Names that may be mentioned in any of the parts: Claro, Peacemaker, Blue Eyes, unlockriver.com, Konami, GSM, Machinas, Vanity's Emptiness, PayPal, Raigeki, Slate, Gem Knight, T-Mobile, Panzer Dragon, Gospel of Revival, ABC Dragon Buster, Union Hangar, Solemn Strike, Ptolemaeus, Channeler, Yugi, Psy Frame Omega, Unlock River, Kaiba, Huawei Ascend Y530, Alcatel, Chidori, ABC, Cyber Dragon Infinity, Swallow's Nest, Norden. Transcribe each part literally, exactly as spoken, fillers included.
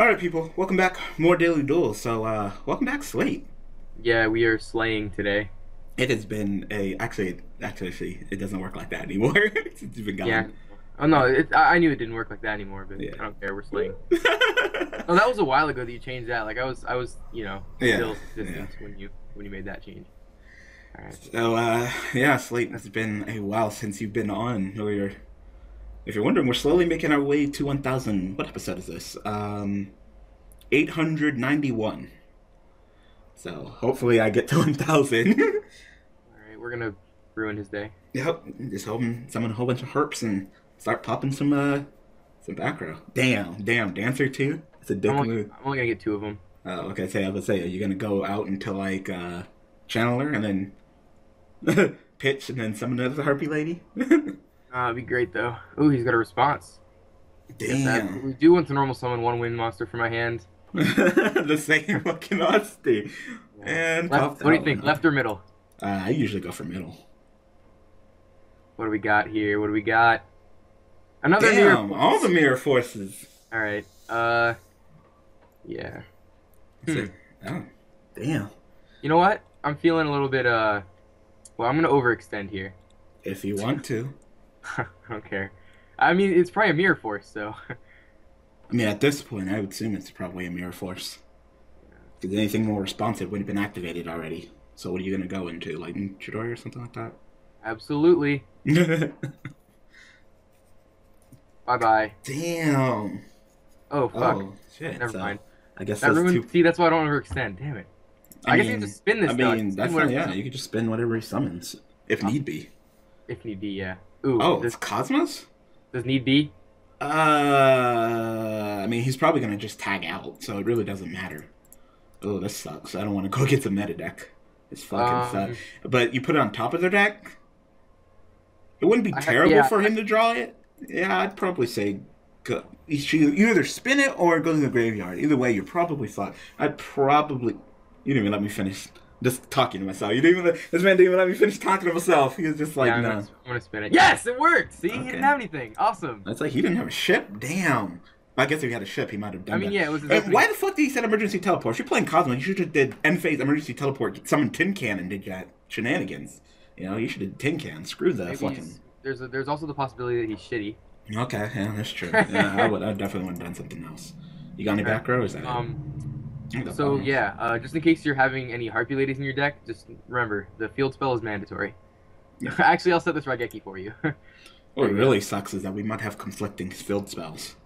Alright people, welcome back. More Daily Duels. So, uh, welcome back, Slate. Yeah, we are slaying today. It has been a... Actually, actually, it doesn't work like that anymore. It's been gone. Yeah. Oh, no, it, I knew it didn't work like that anymore, but yeah. I don't care, we're slaying. Oh, that was a while ago that you changed that. Like, I was, I was you know, yeah. still assistant yeah. when you, when you made that change. Alright. So, uh, yeah, Slate, it's been a while since you've been on, or your... If you're wondering, we're slowly making our way to one thousand. What episode is this? Um, eight hundred ninety-one. So hopefully I get to one thousand. All right, we're gonna ruin his day. Yep, just hoping someone a whole bunch of herps and start popping some uh some back row. Damn, damn, dancer too. It's a dick I'm only, move. I'm only gonna get two of them. Oh, okay. Say, so I was say, are you gonna go out into like uh, Channeler and then pitch and then summon another Harpy Lady? Uh, it'd be great though. Ooh, he's got a response. Damn. We do want to normal summon one wind monster from my hand. The same fucking monster. Yeah. And left, what do you think? Left or middle? Uh, I usually go for middle. What do we got here? What do we got? Another mirror. Damn, all the mirror forces. All right. Uh, yeah. Hmm. Oh, damn. You know what? I'm feeling a little bit. Uh, well, I'm gonna overextend here. If you want to. I don't care. I mean, it's probably a mirror force, so. I mean, at this point, I would assume it's probably a mirror force. Because anything more responsive would have been activated already. So what are you going to go into? Like, Chidori or something like that? Absolutely. Bye-bye. Damn. Oh, fuck. Oh, shit. Never so, mind. I guess that that's ruined... too... See, that's why I don't overextend. Damn it. I, I mean, guess you can just spin this I mean, that's not, yeah, you can just spin whatever he summons. If need be. If need be, yeah. Ooh, oh, this Cosmos? Does need be? Uh, I mean, he's probably going to just tag out, so it really doesn't matter. Oh, this sucks. I don't want to go get the meta deck. It's fucking um, sucks. But you put it on top of their deck? It wouldn't be I, terrible yeah, for him I, to draw it? Yeah, I'd probably say go. You either spin it or go to the graveyard. Either way, you're probably fucked. I'd probably... You didn't even let me finish... Just talking to myself. You didn't even. This man didn't even let me finish talking to myself. He was just like, yeah, no. Nah. I'm gonna spin it. Yes, it worked. See, okay. He didn't have anything. Awesome. That's like he didn't have a ship. Damn. I guess if he had a ship, he might have done. I mean, that. yeah, it was. Hey, why the fuck did he set emergency teleport? If you're playing Cosmo, you should have did end phase emergency teleport. Summon Tin Can and did that shenanigans. You know, you should have Tin Can. Screw the fucking. There's a, there's also the possibility that he's shitty. Okay, yeah, that's true. Yeah, I would. I definitely would have done something else. You got any right. back row? Or is that? Um. It? So yeah, uh, just in case you're having any Harpy Ladies in your deck, just remember the field spell is mandatory. Actually, I'll set this Raigeki for you. What really sucks is that we might have conflicting field spells.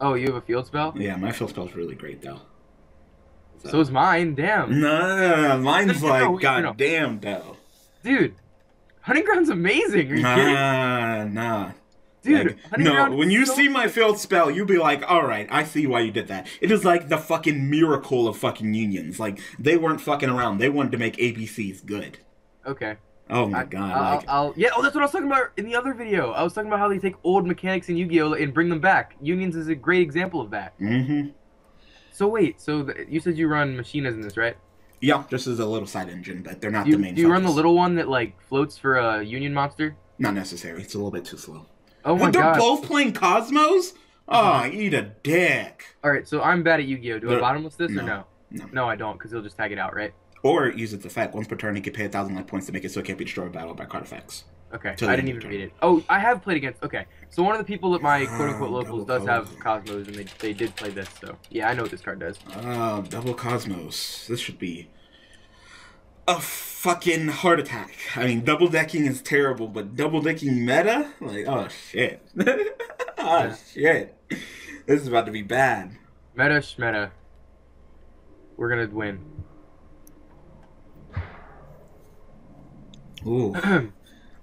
Oh, you have a field spell? Yeah, my field spell's really great though. So, so is mine. Damn. No, no, no, no. mine's no, like no, goddamn no. though. Dude, Hunting Ground's amazing. Are you nah, kidding? nah. Dude, like, no, when you so see my field spell, you'll be like, alright, I see why you did that. It is like the fucking miracle of fucking Unions. Like, they weren't fucking around. They wanted to make A B Cs good. Okay. Oh my I, god. I'll, like, I'll, yeah, oh, that's what I was talking about in the other video. I was talking about how they take old mechanics in Yu-Gi-Oh! And bring them back. Unions is a great example of that. Mm-hmm. So wait, so the, you said you run Machinas in this, right? Yeah, just as a little side engine, but they're not you, the main Do you focus. run the little one that, like, floats for a Union monster? Not necessary. It's a little bit too slow. Oh my They're God. both playing Cosmos? Oh, eat a dick. Alright, so I'm bad at Yu-Gi-Oh! Do They're, I bottomless this no, or no? No, no I don't, because he'll just tag it out, right? Or use its effect. Once per turn, he can pay a thousand life points to make it so it can't be destroyed by battle by card effects. Okay, Till I didn't even turn. read it. Oh, I have played against... Okay, so one of the people at my quote-unquote oh, locals does code. have Cosmos, and they, they did play this, so... Yeah, I know what this card does. Oh, double Cosmos. This should be... A fucking heart attack. I mean, double decking is terrible, but double decking meta? Like, oh shit. oh yeah. shit. This is about to be bad. Meta schmeta. We're gonna win. Ooh.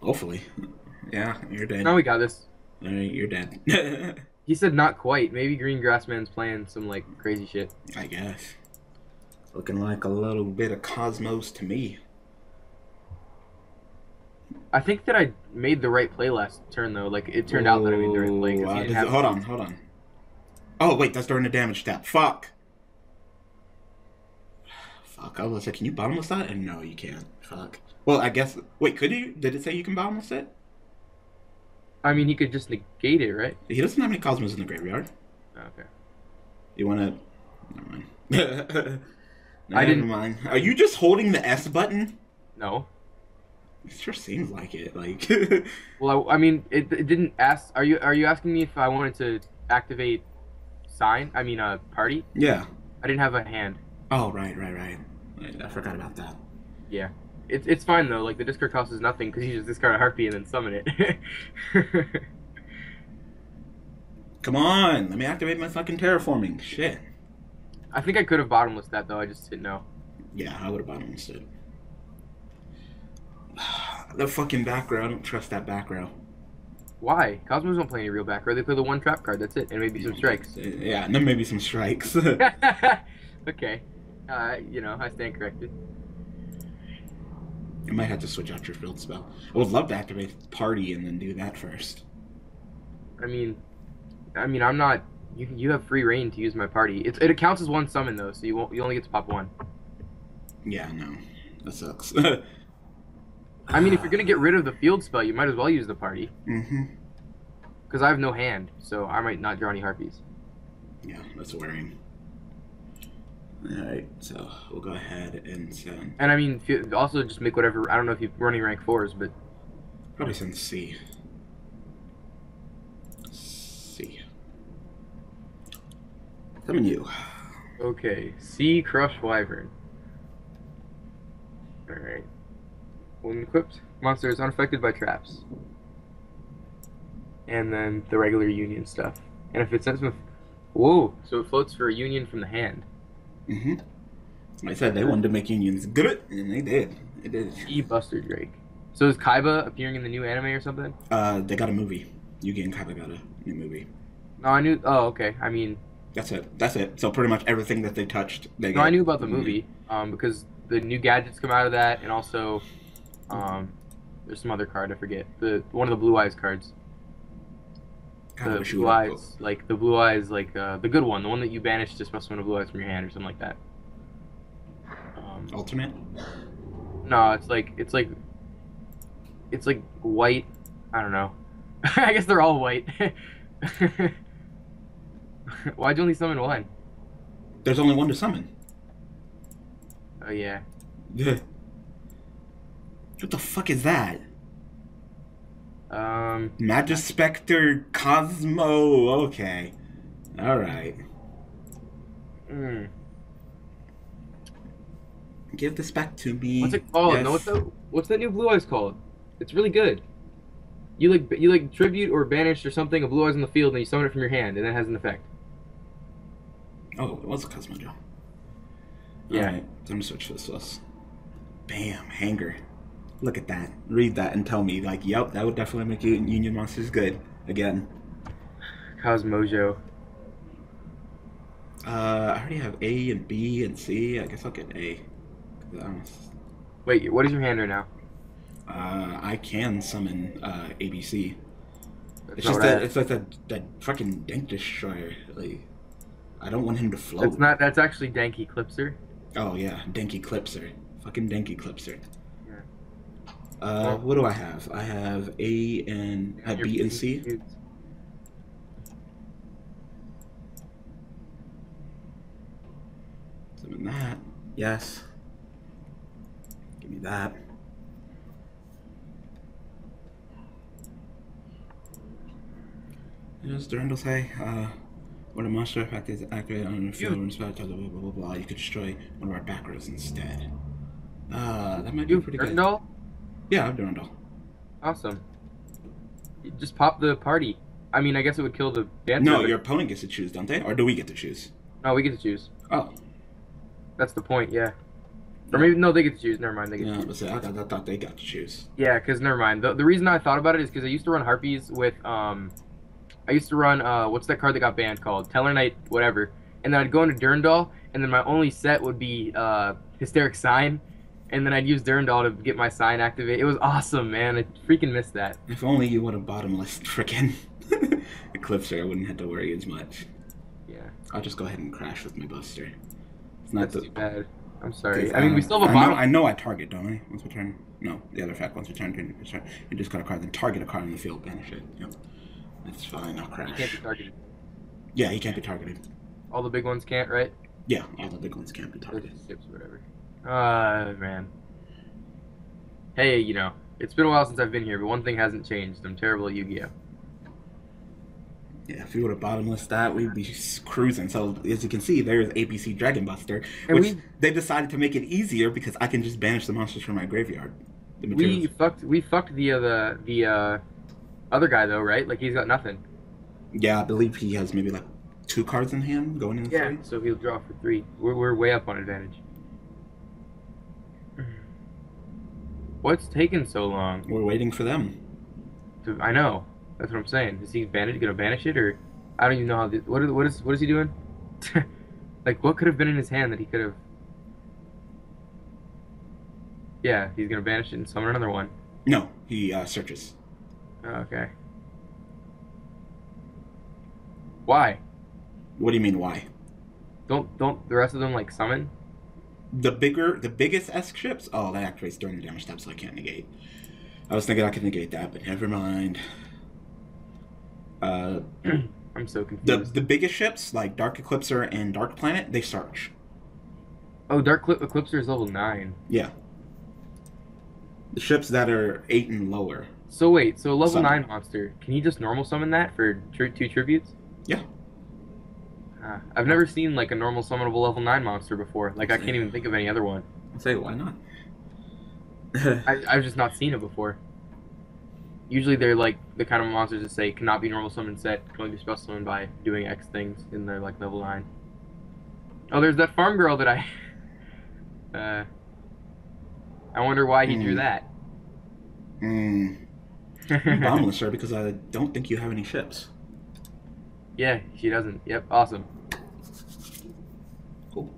Hopefully. Yeah, you're dead. No, we got this. Alright, you're dead. He said not quite. Maybe Green Grassman's playing some, like, crazy shit. I guess. Looking like a little bit of Cosmos to me. I think that I made the right play last turn, though. Like, it turned Ooh, out that I made the right play. Uh, it, hold on, hold on. Oh, wait, that's during the damage step. Fuck. Fuck, I was like, can you bottomless that? And no, you can't. Fuck. Well, I guess... Wait, could you? Did it say you can bottomless it? I mean, he could just negate it, right? He doesn't have any Cosmos in the graveyard. Okay. You want to... Never mind. Never I didn't mind. Are you just holding the S button? No. It sure seems like it. Like. Well, I, I mean, it, it didn't ask. Are you Are you asking me if I wanted to activate sign? I mean, a uh, party. Yeah. I didn't have a hand. Oh right, right, right. I forgot about that. Yeah. It's it's fine though. Like the discard cost is nothing because you just discard a harpy and then summon it. Come on, let me activate my fucking terraforming. Shit. I think I could have bottomless that though. I just didn't know. Yeah, I would have bottomless it. The fucking back row. I don't trust that back row. Why? Cosmos don't play any real back row. They play the one trap card. That's it. And maybe some strikes. Yeah, and then maybe some strikes. Okay. Uh, you know, I stand corrected. I might have to switch out your field spell. I would love to activate party and then do that first. I mean, I mean, I'm not. You you have free reign to use my party. It's, it counts as one summon though, so you won't. You only get to pop one. Yeah, no, that sucks. I mean, if you're gonna get rid of the field spell, you might as well use the party. Mm-hmm. Because I have no hand, so I might not draw any harpies. Yeah, that's worrying. All right, so we'll go ahead and send. And I mean, also just make whatever. I don't know if you're running rank fours, but probably send C. C. Summon you. Okay, C Crush Wyvern. All right. When equipped, monster is unaffected by traps. And then the regular union stuff. And if it sends with... Whoa! So it floats for a union from the hand. Mm-hmm. I said they wanted to make unions good, and they did. They did. E Buster Drake. So is Kaiba appearing in the new anime or something? Uh, they got a movie. Yugi and Kaiba got a new movie. No, I knew... Oh, okay. I mean... That's it. That's it. So pretty much everything that they touched, they got. No, I knew about the movie, um, because the new gadgets come out of that, and also... Um, there's some other card I forget. The one of the Blue Eyes cards. God, the Blue Eyes, like the Blue Eyes, like uh, the good one, the one that you banished to special one of Blue Eyes from your hand or something like that. Um, Alternate? No, it's like it's like it's like white. I don't know. I guess they're all white. Why'd you only summon one? There's only one to summon. Oh yeah. Yeah. What the fuck is that? Um... Magispector Cosmo... Okay. Alright. Mm. Give this back to me. What's it called? Yes. No, what's, that, what's that new Blue Eyes called? It's really good. You like you like tribute or banish or something of Blue Eyes in the field and you summon it from your hand and that has an effect. Oh, it was a Cosmojo. Yeah. Alright, let me switch this list. Bam, Hanger. Look at that. Read that and tell me, like, yep, that would definitely make you Union Monsters good. Again. Cosmojo. Uh, I already have A and B and C. I guess I'll get A. Wait, what is your hand right now? Uh, I can summon, uh, A B C. That's it's just that, it's like that, that fucking Dank Destroyer. Like, I don't want him to float. That's not, that's actually Dank Eclipser. Oh, yeah. Dank Eclipser. Fucking Dank Eclipser. Uh, what do I have? I have A and uh, B and C. Summon that. Yes. Give me that. Does Durandal say, uh, when a monster effect is activated on a field and spell, blah, blah, blah, blah, blah, you could destroy one of our back rows instead. Uh, that might be pretty good. Durandal? Yeah, I'm Durandal. Awesome. You just pop the party. I mean, I guess it would kill the band. No, your opponent gets to choose, don't they? Or do we get to choose? No, we get to choose. Oh. That's the point, yeah. Or maybe, no, they get to choose. Never mind, they get yeah, to choose. I, th I thought they got to choose. Yeah, because never mind. The, the reason I thought about it is because I used to run Harpies with, um... I used to run, uh, what's that card that got banned called? Teller Knight, whatever. And then I'd go into Durandal, and then my only set would be, uh, Hysteric Sign. And then I'd use Durandal to get my sign activated. It was awesome, man. I freaking missed that. If only you would have bottomless freaking Eclipser, I wouldn't have to worry as much. Yeah. I'll just go ahead and crash with my Buster. It's not That's the... too bad. I'm sorry. I mean, um, we still have a bottom. I know, I know I target, don't I? Once we turn... No, the other fact, once we turn, turn, turn, turn you just got a card, then target a card in the field, banish it. Yep. That's fine, I'll crash. He can't be targeted. Yeah, he can't be targeted. All the big ones can't, right? Yeah, all the big ones can't be targeted. Ships or whatever. Uh, man. Hey, you know, it's been a while since I've been here, but one thing hasn't changed. I'm terrible at Yu-Gi-Oh. Yeah, if we were to bottomless that, we'd be cruising. So, as you can see, there's A B C Dragon Buster, and which we, they decided to make it easier because I can just banish the monsters from my graveyard. The we fucked, we fucked the, uh, the, the uh, other guy, though, right? Like, he's got nothing. Yeah, I believe he has maybe, like, two cards in hand going in the Yeah, three. So he'll draw for three. We're, we're way up on advantage. What's taking so long? We're waiting for them. To, I know. That's what I'm saying. Is he banish, gonna banish it, or I don't even know how. The, what, are, what is what is he doing? Like, what could have been in his hand that he could have? Yeah, he's gonna banish it and summon another one. No, he uh, searches. Okay. Why? What do you mean why? Don't don't the rest of them like summon? The bigger, the biggest S ships. Oh, that activates during the damage step, so I can't negate. I was thinking I could negate that, but never mind. Uh, I'm so confused. The, the biggest ships, like Dark Eclipser and Dark Planet, they search. Oh, Dark Eclipser is level nine. Yeah. The ships that are eight and lower. So wait, so level summon. nine monster, can you just normal summon that for tri two tributes? Yeah. Uh, I've never seen like a normal summonable level nine monster before. Like, I can't even think of any other one. I'll say, why not? I, I've just not seen it before. Usually they're like the kind of monsters that say cannot be normal summoned set, can only be special summoned by doing X things in their like level nine. Oh, there's that farm girl that I uh I wonder why he mm. drew that. Hmm. Bottomless, sir, because I don't think you have any ships. Yeah, she doesn't. Yep, awesome. Cool.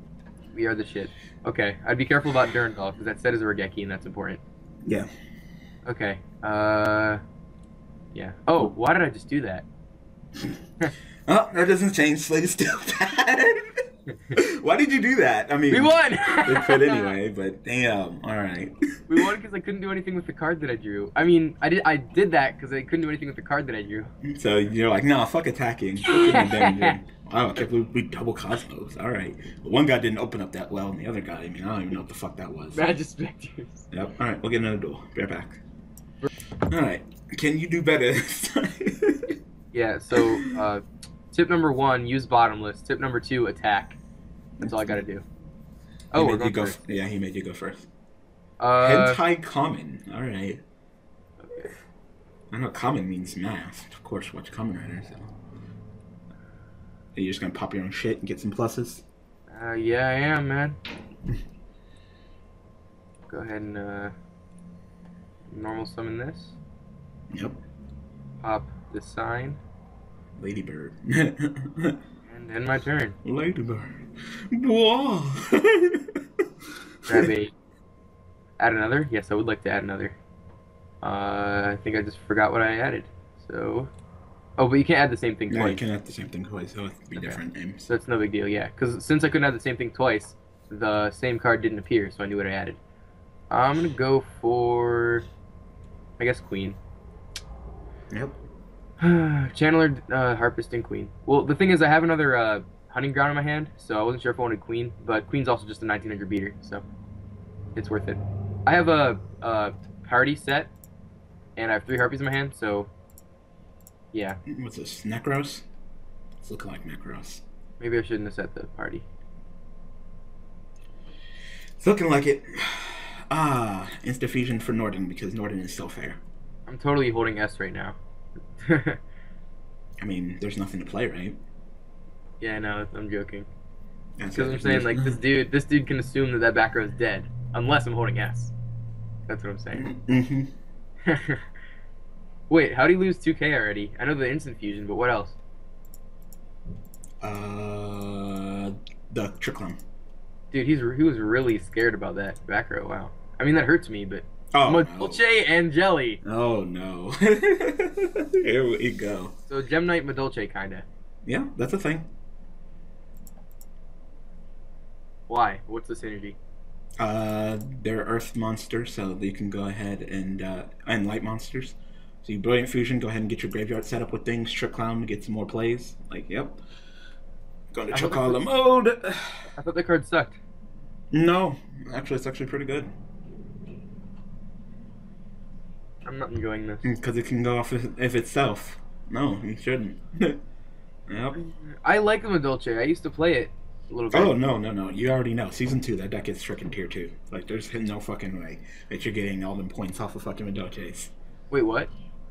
We are the shit. Okay. I'd be careful about Durandal, because that set is a Raigeki and that's important. Yeah. Okay. Uh, yeah. Oh, why did I just do that? Oh, that doesn't change. Slate is still bad. Why did you do that? I mean, we won. They put anyway, but damn. All right. We won because I couldn't do anything with the card that I drew. I mean, I did. I did that because I couldn't do anything with the card that I drew. So you're like, nah, fuck attacking. Wow, okay, we, we double Cosmos. All right. One guy didn't open up that well, and the other guy, I mean, I don't even know what the fuck that was. Bad perspectives. Yep. All right, we'll get another duel. Be right back. Alright, can you do better this time? Yeah, so uh, tip number one, use bottomless. Tip number two, attack. That's all I gotta do. Oh, he we're going go first. Yeah, he made you go first. Uh, Hentai common. Alright. Okay. I know common means math. Of course, watch Common Rider. So. Are you just gonna pop your own shit and get some pluses? Uh, yeah, I am, man. Go ahead and... Uh... normal summon this. Yep. Pop the sign. Ladybird. And then my turn. Ladybird. Whoa. Grab a. Add another? Yes, I would like to add another. Uh, I think I just forgot what I added. So. Oh, but you can't add the same thing no, twice. No, you can't add the same thing twice. So it'll be okay. Different names. So it's no big deal, yeah. Because since I couldn't add the same thing twice, the same card didn't appear, so I knew what I added. I'm gonna go for. I guess Queen. Yep. Channeler, uh, Harpist, and Queen. Well, the thing is, I have another uh, Hunting Ground in my hand, so I wasn't sure if I wanted Queen, but Queen's also just a nineteen hundred beater, so it's worth it. I have a, a party set, and I have three Harpies in my hand, so yeah. What's this, Necros? It's looking like Necros. Maybe I shouldn't have set the party. It's looking like it. Ah, Insta-Fusion for Norden, because Norden is so fair. I'm totally holding S right now. I mean, there's nothing to play, right? Yeah, no, I'm joking. Because I'm saying, like, this dude this dude can assume that that back row is dead, unless I'm holding S. That's what I'm saying. Mm-hmm. Wait, how'd he lose two K already? I know the instant fusion, but what else? Uh, the Trick Clown. Dude, he's he was really scared about that back row. Wow. I mean, that hurts me, but oh, Madolche no. and Jelly. Oh no. Here we go. So Gem Knight Madolche, kinda. Yeah, that's a thing. Why? What's the synergy? Uh, they're Earth monsters, so you can go ahead and uh, and Light monsters. So you Brilliant Fusion, go ahead and get your graveyard set up with things. Trick Clown, get some more plays. Like, yep. Going to Chocala mode. I thought the card sucked. No, actually, it's actually pretty good. I'm not enjoying this. Because it can go off if itself. No, you shouldn't. Yep. I like the Madolche. I used to play it a little bit. Oh, no, no, no. You already know. Season two, that deck gets stricken tier two. Like, there's no fucking way that you're getting all them points off of fucking Madolches. Wait, what?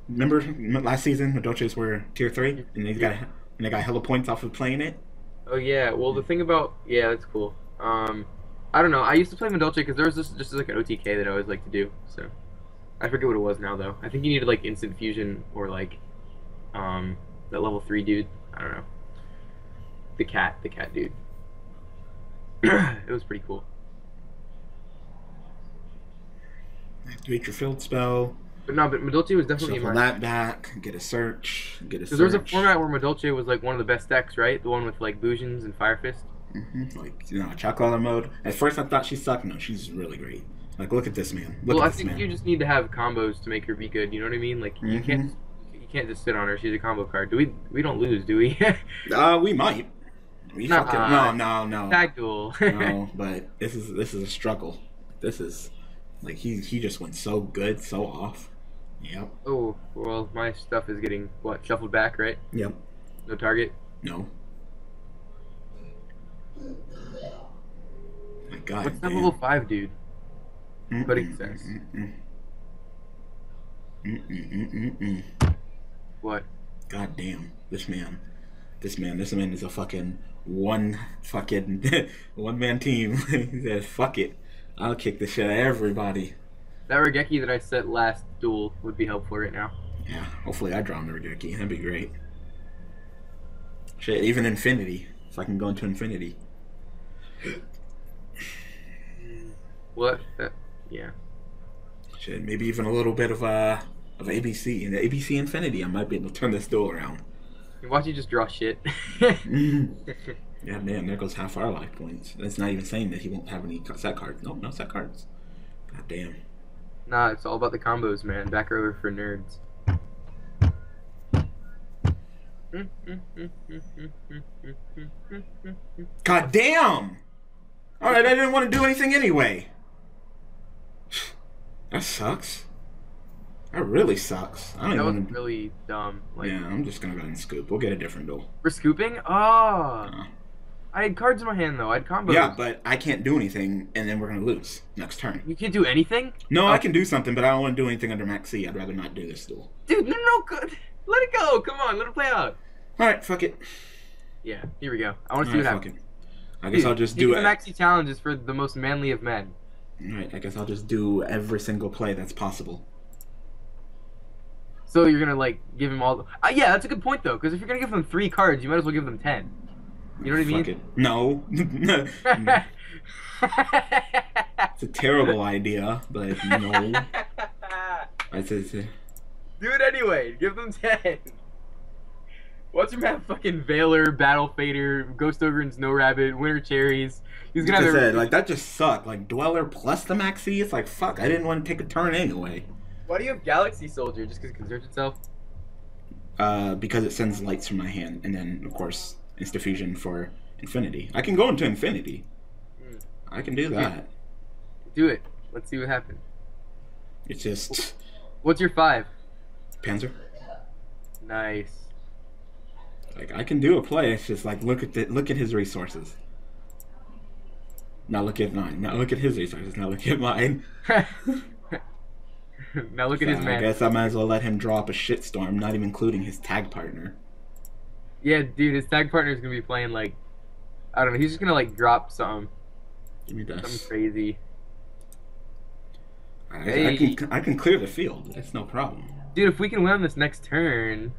Remember last season, Madolches were tier three, and they yeah. got and they got hella points off of playing it? Oh, yeah. Well, the thing about... Yeah, that's cool. Um, I don't know. I used to play Madolche because there was this, just like an O T K that I always like to do, so... I forget what it was now, though. I think you needed, like, Instant-Fusion or, like, um, that level three dude. I don't know. The cat. The cat dude. It was pretty cool. Activate your field spell. But no, but Madolche was definitely in my... that back, get a search, get a search. Because there was a format where Madolche was, like, one of the best decks, right? The one with, like, Bujins and Fire Fist. Mm-hmm. Like, you know, Chocolata mode. At first I thought she sucked. No, she's really great. Like, look at this man. Look well, at I this think man. You just need to have combos to make her be good. You know what I mean? Like, you mm-hmm. can't, you can't just sit on her. She's a combo card. Do we? We don't lose, do we? uh, we might. We nah, fucking, no, no, no. Tactical. No, but this is this is a struggle. This is like he he just went so good, so off. Yep. Oh well, my stuff is getting what shuffled back, right? Yep. No target. No. My God. What's that level five, dude? Mm-mm, but it says. Mm-mm, mm-mm, mm-mm, mm-mm. What? God damn, this man. This man, this man is a fucking one fucking one man team. He says, fuck it. I'll kick the shit out of everybody. That Raigeki that I set last duel would be helpful right now. Yeah, hopefully I draw the Raigeki. That'd be great. Shit, even Infinity. If I can go into Infinity. What? That, yeah. Shit, maybe even a little bit of uh of A B C and A B C Infinity. I might be able to turn this duel around. Why don't you just draw shit? Yeah, man, there goes half our life points. That's not even saying that he won't have any set cards. Nope, no set cards. God damn. Nah, it's all about the combos, man. Back over for nerds. God damn! All right, I didn't want to do anything anyway. That sucks. That really sucks. I don't that was even... really dumb. Like... Yeah, I'm just gonna go ahead and scoop. We'll get a different duel. We're scooping? Oh. Uh, I had cards in my hand though. I had combos. Yeah, but I can't do anything, and then we're gonna lose next turn. You can't do anything? No, oh. I can do something, but I don't want to do anything under Maxi. I'd rather not do this duel. Dude, no, no, good. Let it go. Come on, let it play out. All right, fuck it. Yeah, here we go. I want to see right, what happens. It. I guess Dude, I'll just do it. The Maxi challenge is for the most manly of men. Alright, I guess I'll just do every single play that's possible. So you're gonna, like, give him all the... Uh, yeah, that's a good point, though, because if you're gonna give them three cards, you might as well give them ten. You know what I mean? Fuck it. No. It's a terrible idea, but no. I'd say do it anyway. Give them ten. Watch him have fucking Veiler, Battle Fader, Ghost Ogre, Snow Rabbit, Winter Cherries. He's gonna like have. I said, like that just sucked. Like Dweller plus the Maxi. It's like fuck. I didn't want to take a turn anyway. Why do you have Galaxy Soldier? Just because it conserves itself? Uh, because it sends lights from my hand, and then of course Insta-Fusion for Infinity. I can go into Infinity. Mm. I can do that. Yeah. Do it. Let's see what happens. It's just. What's your five? Panzer. Nice. Like I can do a play. It's just like look at the, look at his resources. Now look at mine. Now look at his resources. Now look at mine. Now look so at his man. I guess I might as well let him draw up a shitstorm, not even including his tag partner. Yeah, dude, his tag partner's gonna be playing like, I don't know. He's just gonna like drop something. Give me that. Something crazy. I, hey. I can I can clear the field. That's no problem. Dude, if we can win on this next turn.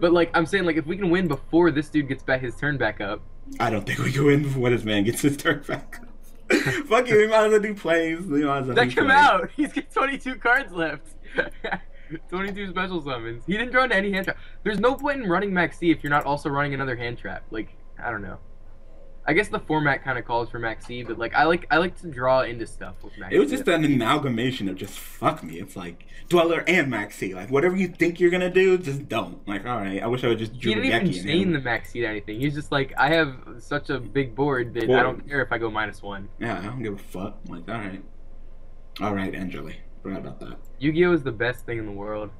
But, like, I'm saying, like, if we can win before this dude gets back his turn back up. I don't think we can win before this man gets his turn back up. Fuck you, we might as well do plays. We might as well That came out. He's got twenty-two cards left. twenty-two special summons. He didn't draw into any hand trap. There's no point in running Maxi if you're not also running another hand trap. Like, I don't know. I guess the format kind of calls for Maxi, but like I like I like to draw into stuff with Maxi. It was just an amalgamation of just fuck me. It's like Dweller and Maxi. Like whatever you think you're gonna do, just don't. Like all right, I wish I would just drew Raigeki. He didn't even chain the Maxi to anything. He's just like, I have such a big board that well, I don't care if I go minus one. Yeah, I don't give a fuck. I'm like all right, all right, Anjali, forgot about that. Yu-Gi-Oh is the best thing in the world.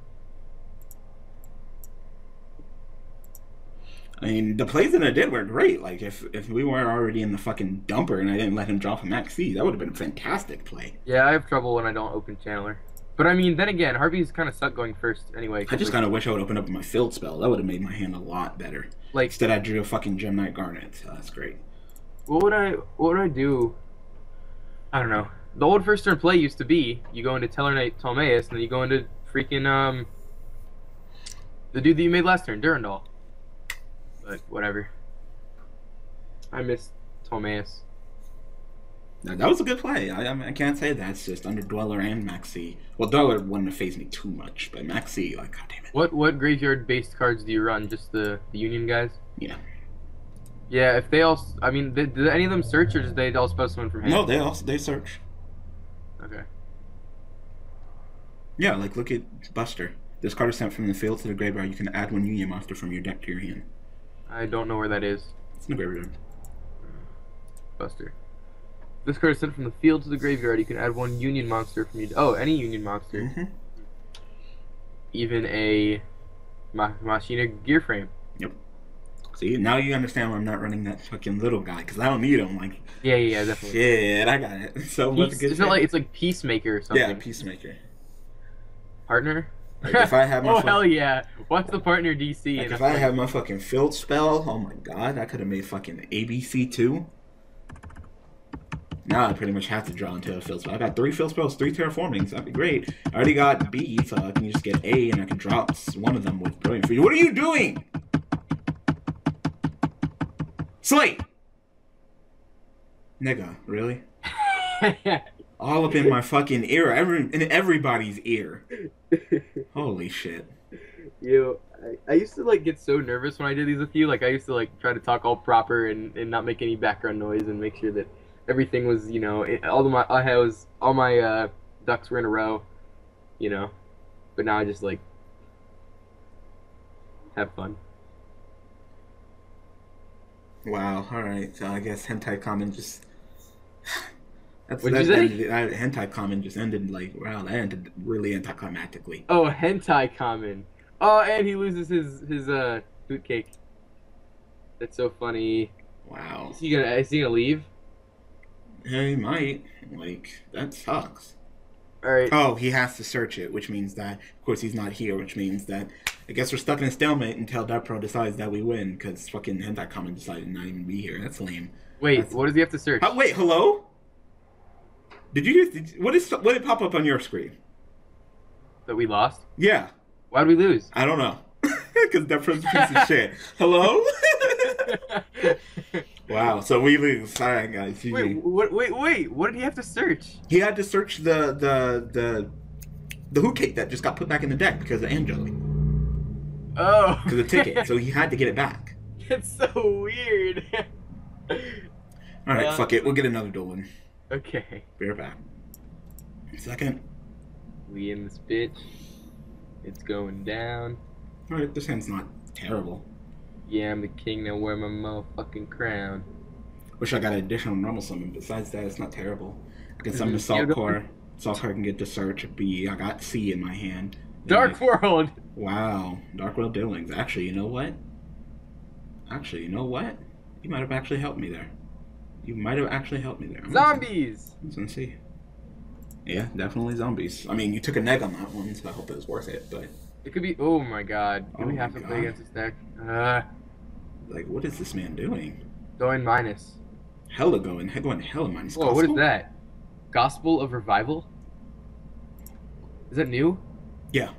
I mean, the plays that I did were great. Like, if, if we weren't already in the fucking dumper and I didn't let him drop a Maxi, that would have been a fantastic play. Yeah, I have trouble when I don't open Channeler. But, I mean, then again, Harpy's kind of sucked going first anyway. I just kind of wish I would open up my field spell. That would have made my hand a lot better. Like, instead, I drew a fucking Gem Knight Garnet. So that's great. What would I What would I do? I don't know. The old first turn play used to be, you go into Teller Knight Ptolemaeus, and then you go into freaking, um... the dude that you made last turn, Durandal. But whatever. I miss Ptolemaeus. Now, that was a good play. I, I, mean, I can't say that. It's just under Dweller and Maxi. Well, Dweller wouldn't have phased me too much, but Maxi, like, god damn it. What what graveyard-based cards do you run? Just the, the Union guys? Yeah. Yeah. If they all, I mean, did, did any of them search, or did they all spell someone from hand? No, they all they search. Okay. Yeah, like look at Buster. This card is sent from the field to the graveyard. You can add one Union monster from your deck to your hand. I don't know where that is. It's in the graveyard. Buster. This card is sent from the field to the graveyard. You can add one Union monster from your... Oh, any Union monster. Mm-hmm. Even a Ma Machina Gearframe. Yep. See, now you understand why I'm not running that fucking little guy, because I don't need him. Like, yeah, yeah, definitely. Shit, I got it. So Peace, good it's, not like, it's like Peacemaker or something. Yeah, Peacemaker. Partner? Like if I have my oh hell yeah! What's the partner D C? Like if I had my fucking field spell, oh my god, I could have made fucking A B C too. Now I pretty much have to draw into a field spell. I got three field spells, three terraformings. That'd be great. I already got B, so I can just get A, and I can drop one of them with Brilliant Fusion. What are you doing, Slate? Nigga, really? All up in my fucking ear, every in everybody's ear. Holy shit! Yo, I, I used to like get so nervous when I did these with you. Like I used to like try to talk all proper and, and not make any background noise and make sure that everything was, you know, it, all of my I was all my uh, ducks were in a row, you know. But now I just like have fun. Wow. All right. So I guess hentai comment just. That's, What'd that, you say? That hentai comment just ended like, wow, that ended really anticlimactically. Oh, hentai comment. Oh, and he loses his, his uh, bootcake. That's so funny. Wow. Is he gonna, is he gonna leave? Yeah, he might. Like, that sucks. Alright. Oh, he has to search it, which means that, of course, he's not here, which means that I guess we're stuck in a stalemate until Dark Pro decides that we win, because fucking hentai comment decided not even be here. That's lame. Wait, That's, what does he have to search? Uh, wait, hello? Did you just did, what is what did pop up on your screen? That we lost? Yeah. Why'd we lose? I don't know. Because that person's a piece of shit. Hello? Wow. So we lose. All right, guys. G G. Wait, what, wait, wait. What did he have to search? He had to search the the the the hoot cake that just got put back in the deck because of Angeli. Oh. Because of the ticket. So he had to get it back. That's so weird. All right. Uh, fuck it. We'll get another dual one. Okay. We're back. Second. We in this bitch. It's going down. Alright, this hand's not terrible. Yeah, I'm the king, now wear my motherfucking crown. Wish I got an additional normal summon. Besides that, it's not terrible. I can summon Salt Core. Salt Core can get to search B. I got C in my hand. Dark like, World! Wow. Dark World Dealings. Actually, you know what? Actually, you know what? You might have actually helped me there. You might have actually helped me there. I'm zombies! Let's gonna see. Yeah, definitely zombies. I mean, you took a neg on that one, so I hope it was worth it, but... It could be... Oh my god. Do oh we have to god. play against this deck? Uh, like, what is this man doing? Going minus. Hella going. Going hella minus. Whoa, Gospel? What is that? Gospel of Revival? Is that new? Yeah.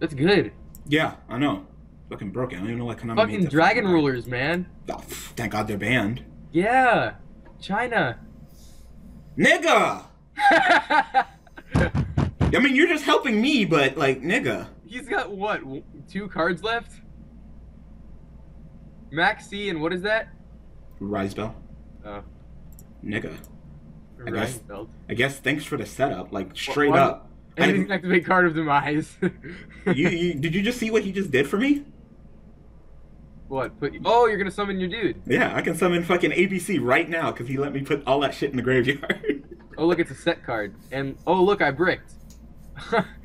That's good. Yeah, I know. Fucking broken. I don't even know what Konami Fucking made Dragon fucking Rulers, man. Oh, thank god they're banned. Yeah, China. Nigga! I mean, you're just helping me, but, like, nigga. He's got, what, two cards left? Maxi, and what is that? Rise Bell. Uh, Nigga. I guess, I guess thanks for the setup, like straight what? up. I didn't expect to make card of demise. you, you did you just see what he just did for me? What? Put, oh, you're gonna summon your dude. Yeah, I can summon fucking A B C right now because he let me put all that shit in the graveyard. Oh look, it's a set card, and oh look, I bricked.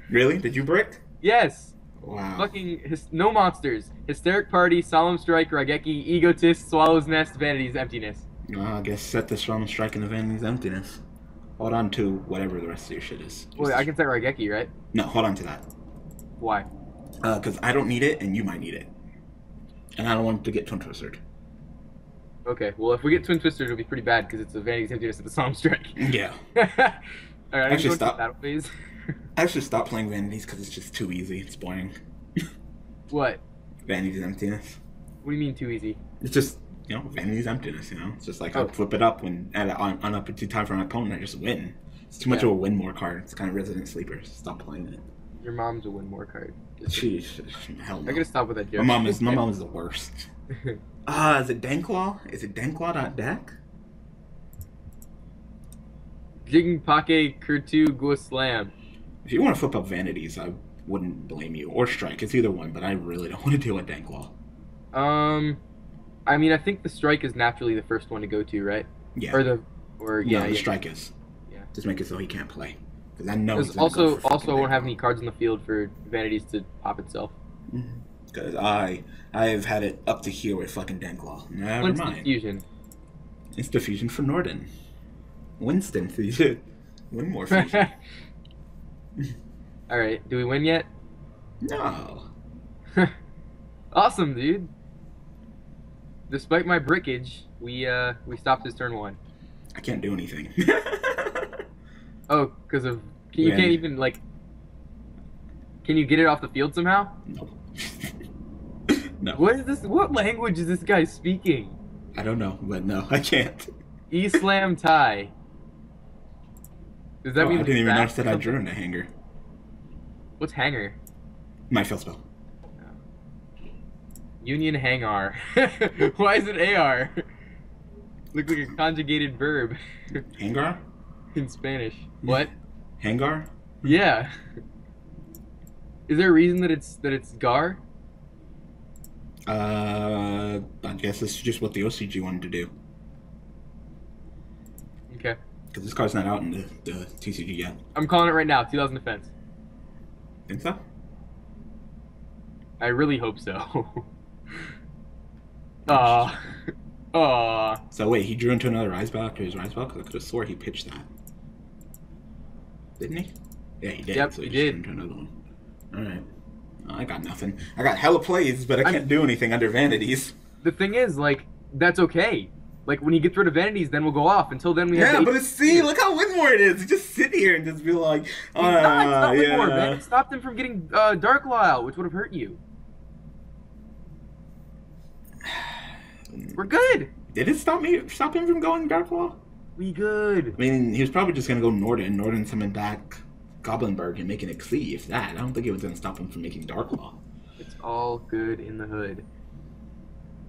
Really? Did you brick? Yes. Wow. Fucking his, no monsters. Hysteric Party, Solemn Strike, Raigeki, Egotist, Swallow's Nest, Vanity's Emptiness. Uh, I guess set the Solemn Strike and the Vanity's Emptiness. Hold on to whatever the rest of your shit is. Just Wait, I can set Raigeki, right? No, hold on to that. Why? Uh, because I don't need it, and you might need it. And I don't want to get Twin Twistered. Okay, well, if we get Twin Twistered, it'll be pretty bad, because it's the Vanity's Emptiness at the Solemn Strike. Yeah. Alright, I should stop. Battle phase. I should stop playing Vanities, because it's just too easy. It's boring. What? Vanity's Emptiness. What do you mean, too easy? It's just... You know, Vanity's Emptiness, you know? It's just like, oh. I flip it up when at an unopportune time for an opponent, I just win. It's too much yeah. of a win more card. It's kind of Resident Sleeper. Stop playing it. Your mom's a win more card. She, she, hell no. I gotta stop with that joke. My mom is, my mom is the worst. Ah, uh, is it Danklaw? Is it Danklaw.deck? Jigpake Kurtu Guslam. If you want to flip up Vanities, I wouldn't blame you. Or Strike. It's either one, but I really don't want to deal with Danklaw. Um... I mean, I think the Strike is naturally the first one to go to, right? Yeah. Or the, or yeah, no, the yeah. Strike is. Yeah. Just make it so he can't play. Because I know. He's also, go also, I won't have any cards in the field for Vanities to pop itself. Because mm-hmm. I, I've had it up to here with fucking Danklaw. Never Winston mind. Insta-Fusion. Insta-Fusion for Norden. Winston Fusion. Win more Fusion. All right. Do we win yet? No. Awesome, dude. Despite my brickage, we uh we stopped his turn one. I can't do anything. Oh, because of can, you yeah. can't even like. Can you get it off the field somehow? No. No. What is this? What language is this guy speaking? I don't know, but no, I can't. Islam Thai. Does that oh, mean? I didn't even notice that I drew in a hanger. What's hanger? My field spell. Union hangar. Why is it A R? Look like a conjugated verb. Hangar? In Spanish. What? Hangar? Yeah. Is there a reason that it's that it's gar? Uh, I guess this is just what the O C G wanted to do. Okay. Because this card's not out in the, the T C G yet. I'm calling it right now. two thousand defense. Think so? I really hope so. Aww. Aww. So wait, he drew into another Rise Bell after his Rise Bell? Because I could have swore he pitched that. Didn't he? Yeah, he did. Yep, so he, he did. Just drew into another one. Alright. Oh, I got nothing. I got hella plays, but I can't I'm, do anything under Vanities. The thing is, like, that's okay. Like, when he gets rid of Vanities, then we'll go off. Until then, we have Yeah, but it's see, look how Winmore it is. You just sit here and just be like, uh, He's not, it's not yeah. Winmore, man. It stopped him from getting uh, Danklaw out, which would have hurt you. We're good. Did it stop me? Stop him from going Danklaw? We good. I mean, he was probably just gonna go Norden, Norden summon back Goblinberg and make an Exceed, if that. I don't think it was gonna stop him from making Danklaw. It's all good in the hood.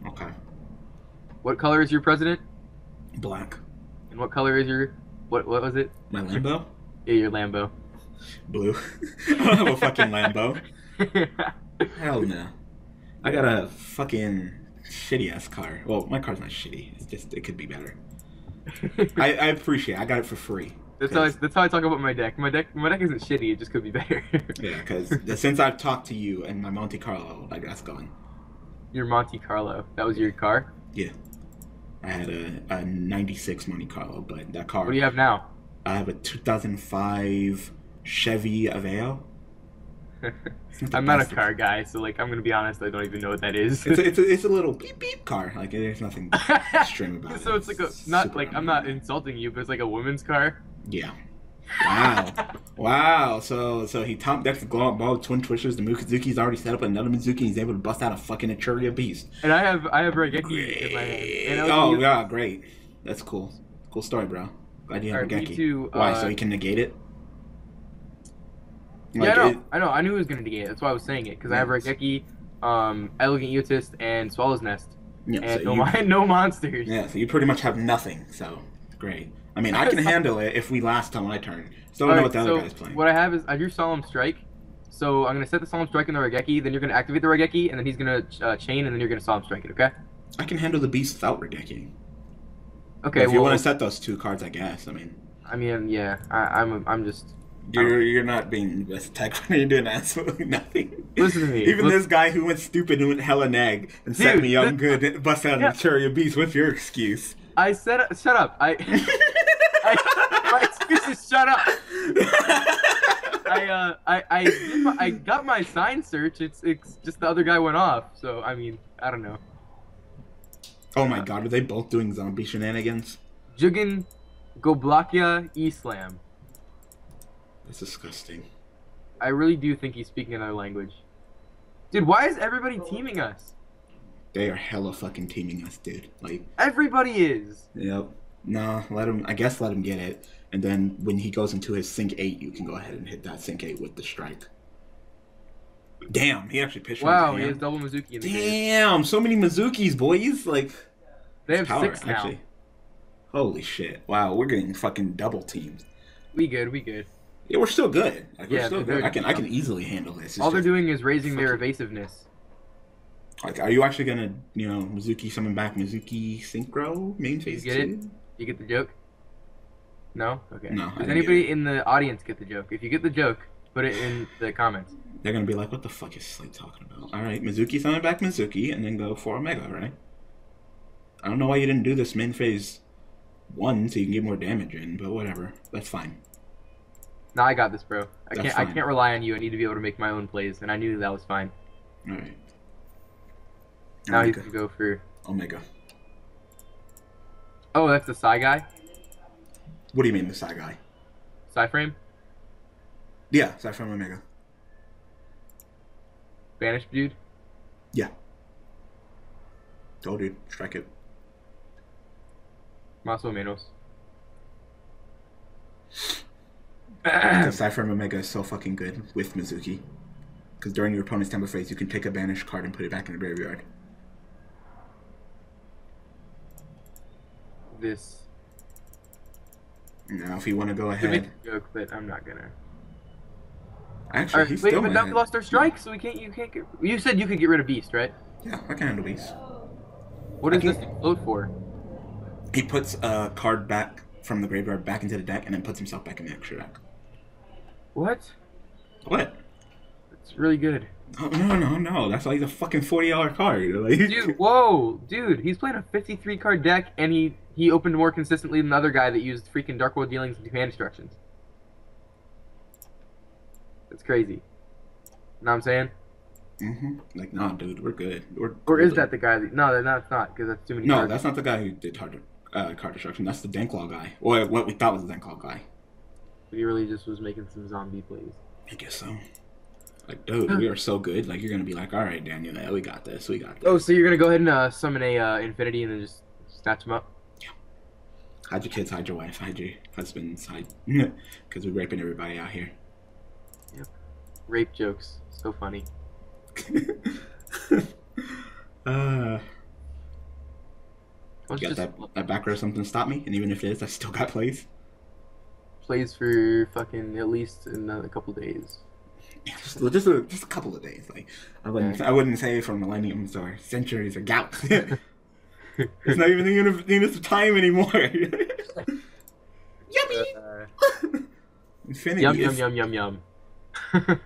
Okay. What color is your president? Black. And what color is your what? What was it? My Lambo. Yeah, your Lambo. Blue. I don't have a fucking Lambo. Hell no. I got a fucking. Shitty ass car. Well, my car's not shitty. It's just it could be better. I, I appreciate it. I got it for free. That's how I, that's how I talk about my deck. My deck my deck isn't shitty. It just could be better. Yeah, because since I've talked to you and my Monte Carlo, like that's gone. Your Monte Carlo. That was your car? Yeah. I had a, a ninety-six Monte Carlo, but that car. What do you have now? I have a two thousand five Chevy Aveo. Not I'm not a car guy, so like I'm gonna be honest, I don't even know what that is. It's a, it's a, it's a little beep beep car. Like there's nothing extreme about it. So it's like a not like I'm not insulting you, but it's like a woman's car. Yeah. Wow. Wow. So so he top decks the glow up ball with Twin Twisters. The Mukazuki's already set up another Mizuki. He's able to bust out a fucking Echuria Beast. And I have I have Raigeki in my hand. Oh yeah, great. That's cool. Cool story, bro. Glad you have Raigeki. Why? So he can negate it. Like yeah, I know. It, I know. I knew he was going to negate it. That's why I was saying it. Because I have Raigeki, um, Elegant Eutist, and Swallow's Nest. Yeah, and so no, you, no monsters. Yeah, so you pretty much have nothing, so great. I mean, I can handle it if we last on my turn. So I don't know what the other guy's playing. What I have is, I drew Solemn Strike, so I'm going to set the Solemn Strike in the Raigeki, then you're going to activate the Raigeki, and then he's going to uh, chain, and then you're going to Solemn Strike it, okay? I can handle the Beast without Raigeki. Okay, well... If you want to set those two cards, I guess, I mean... I mean, yeah, I, I'm I'm just... You're you're not being the best tech when you're doing absolutely nothing. Listen to me. Even listen. This guy who went stupid and went hella nag and Dude, set me up good and bust out yeah. a Chariot Beast with your excuse. I said, shut up. I, I my excuse is shut up. I uh I I, did my, I got my sign search. It's it's just the other guy went off. So I mean I don't know. Oh my uh, God! Are they both doing zombie shenanigans? Jugin, Goblakia, Islam. That's disgusting. I really do think he's speaking another language. Dude, why is everybody teaming us? They are hella fucking teaming us, dude. Like everybody is. Yep. Nah, let him. I guess let him get it, and then when he goes into his sync eight, you can go ahead and hit that sync eight with the strike. Damn, he actually pitched. Wow, he has double Mizuki in the game. Damn, so many Mizukis, boys. Like they have power, six now. Actually. Holy shit! Wow, we're getting fucking double teamed. We good. We good. Yeah, we're still good. Like, yeah, we're still good. I can I can easily handle this. It's all they're doing is raising fucking... their evasiveness. Like, are you actually gonna, you know, Mizuki summon back Mizuki Synchro main phase two? You get it? You get the joke? No? Okay. No. Does anybody in the audience get the joke? If you get the joke, put it in the comments. They're gonna be like, what the fuck is Slate talking about? All right, Mizuki summon back Mizuki, and then go for Omega, right? I don't know why you didn't do this main phase one so you can get more damage in, but whatever. That's fine. Nah, I got this, bro. I can't. I can't rely on you. I need to be able to make my own plays, and I knew that was fine. All right. Now he's gonna go for Omega. Oh, that's the Psy guy. What do you mean the Psy guy? Psy frame. Yeah, Psy frame Omega. Banished dude. Yeah. Oh, dude, strike it. Más o menos. Because Cypher Omega is so fucking good with Mizuki. Because during your opponent's tempo phase, you can take a banished card and put it back in the graveyard. This. Now, if you want to go ahead. It's a joke, but I'm not gonna. Actually, right, he's wait, still but Duck lost their strike, so we can't. You can't. Get, you said you could get rid of Beast, right? Yeah, I can handle Beast. What is this load for? He puts a card back from the graveyard back into the deck, and then puts himself back in the extra deck. What? What? It's really good. Oh, no, no, no. That's like a fucking forty dollar card. Like... Dude, whoa. Dude, he's playing a fifty-three card deck, and he, he opened more consistently than the other guy that used freaking Dark World Dealings and Command Instructions. That's crazy. You know what I'm saying? Mm-hmm. Like, nah, dude, we're good. We're, or we're is good. That the guy that... No, that's not, because that's too many No, cards. That's not the guy who did Target. Uh, card destruction. That's the Danklaw guy. Or what we thought was the Danklaw guy. He really just was making some zombie plays. I guess so. Like, dude, we are so good. Like, you're gonna be like, all right, Daniel, yeah, we got this. We got this. Oh, so you're gonna go ahead and uh, summon a uh, Infinity and then just snatch him up? Yeah. Hide your kids, hide your wife, hide your husbands, hide. Because we're raping everybody out here. Yep. Rape jokes. So funny. uh... You got that, that back row something to stop me, and even if it is, I still got plays. Plays for fucking at least another couple of days. Yeah, just, just, a, just a couple of days. Like I wouldn't, yeah. I wouldn't say from millenniums or centuries or galaxies. It's not even the unit, units of time anymore. Yummy! Uh, Infinity. Yum yum yum yum yum.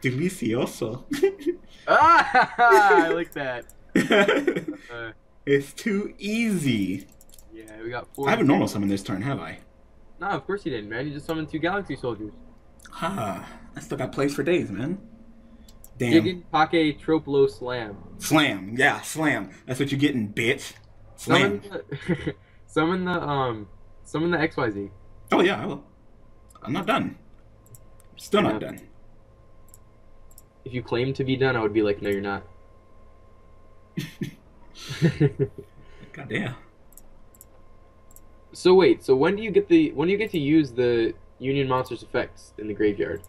Delicioso. Ah! I like that. uh, It's too easy. Yeah, we got four. I haven't normal summoned this turn, have I? No, of course you didn't, man. You just summoned two Galaxy Soldiers. Ha! Ah, I still got plays for days, man. Damn. Jiggin, Pake, Troplo, Slam. Slam, yeah, Slam. That's what you're getting, bitch. Slam. Summon the, summon the um, summon the X Y Z. Oh yeah, I will. I'm not done. Still not done. If you claim to be done, I would be like, no, you're not. God damn. So wait, so when do you get the when do you get to use the Union monsters effects in the graveyard?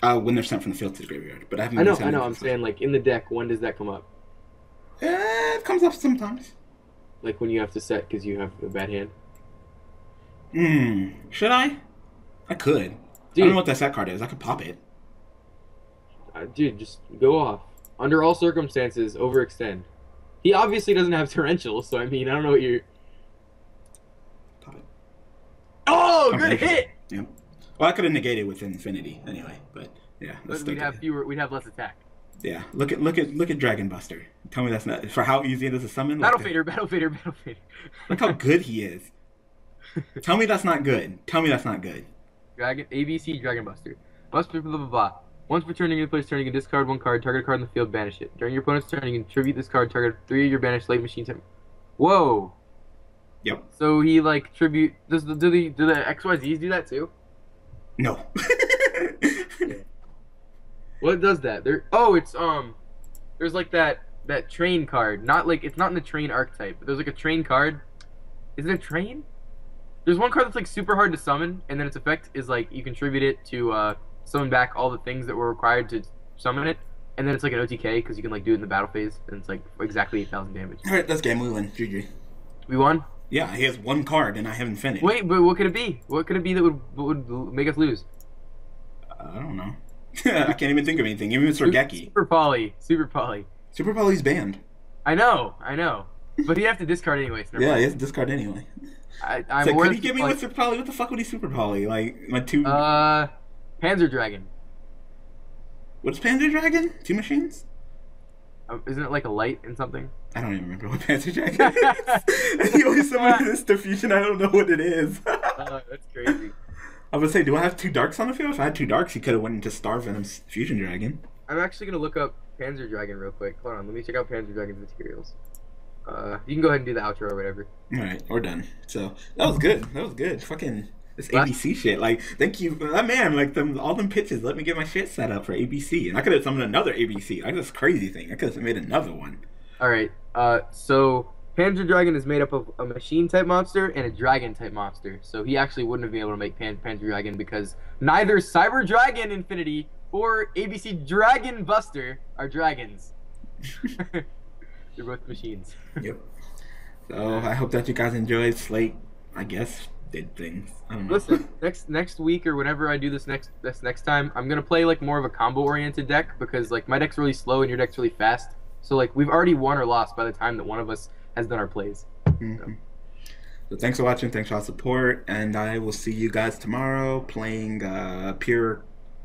Uh, when they're sent from the field to the graveyard, but I haven't. I know, I know. I'm saying like in the deck, when does that come up? Eh, it comes up sometimes. Like when you have to set because you have a bad hand? Hmm. Should I? I could. Dude, I don't know what that set card is. I could pop it. Uh, dude, just go off. Under all circumstances, overextend. He obviously doesn't have torrential, so I mean, I don't know what you're... Pop it. Oh, I'm good negative. Hit! Yeah. Well, I could have negated with Infinity anyway, but yeah. But we'd have fewer. We'd have less attack. Yeah. Look at look at look at Dragon Buster. Tell me that's not for how easy it is to summon. Battle like Fader, Battle Fader, Battle Fader. Look how good he is. Tell me that's not good. Tell me that's not good. Dragon A B C Dragon Buster. Buster blah blah blah. Once per turn, you're going to place turning and discard one card, target a card in the field, banish it. During your opponent's turn, you can tribute this card, target three of your banished slate machines. Whoa. Yep. So he like tribute. Does the do the do the X Y Zs do that too? No. What does that? There. Oh, it's um. There's like that that train card. Not like it's not in the train archetype, but there's like a train card. Is it a train? There's one card that's like super hard to summon, and then its effect is like you contribute it to uh, summon back all the things that were required to summon it, and then it's like an O T K because you can like do it in the battle phase, and it's like exactly eight thousand damage. All right, that's game. We win. G G. We won. Yeah, he has one card, and I haven't finished. Wait, but what could it be? What could it be that would would make us lose? I don't know. I can't even think of anything. Even it's Raigeki. Super Poly. Super Poly. Super Poly's banned. I know. I know. But he'd have to discard anyway. So yeah, mind. He has to discard anyway. I, I'm so could he give me with Super Poly? What the fuck would he Super Poly? Like, my two... Uh, Panzer Dragon. What's Panzer Dragon? Two machines? Uh, isn't it like a light and something? I don't even remember what Panzer Dragon is. He always summons this Insta-Fusion. I don't know what it is. uh, that's crazy. I was gonna say, do I have two darks on the field? If I had two darks, he could have went into Star Venom's Fusion Dragon. I'm actually gonna look up Panzer Dragon real quick. Hold on, let me check out Panzer Dragon's materials. Uh, you can go ahead and do the outro or whatever. All right, we're done. So that was good. That was good. Fucking this A B C shit. Like, thank you, that man. Like them, all them pitches. Let me get my shit set up for A B C, and I could have summoned another A B C. Like this crazy thing. I could have made another one. All right. Uh, so. Panzer Dragon is made up of a machine-type monster and a dragon-type monster, so he actually wouldn't have been able to make Pan Panzer Dragon because neither Cyber Dragon Infinity or A B C Dragon Buster are dragons. They're both machines. Yep. So I hope that you guys enjoyed Slate. I guess did things. I don't know. Listen, next next week or whenever I do this next this next time, I'm gonna play like more of a combo-oriented deck because like my deck's really slow and your deck's really fast. So like we've already won or lost by the time that one of us has done our plays. Mm-hmm. so. so thanks for watching, thanks for all support, and I will see you guys tomorrow playing uh, pure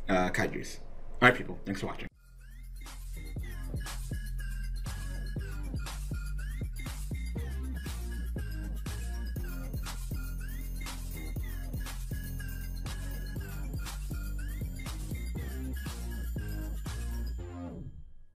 uh, kaijus. All right, people, thanks for watching.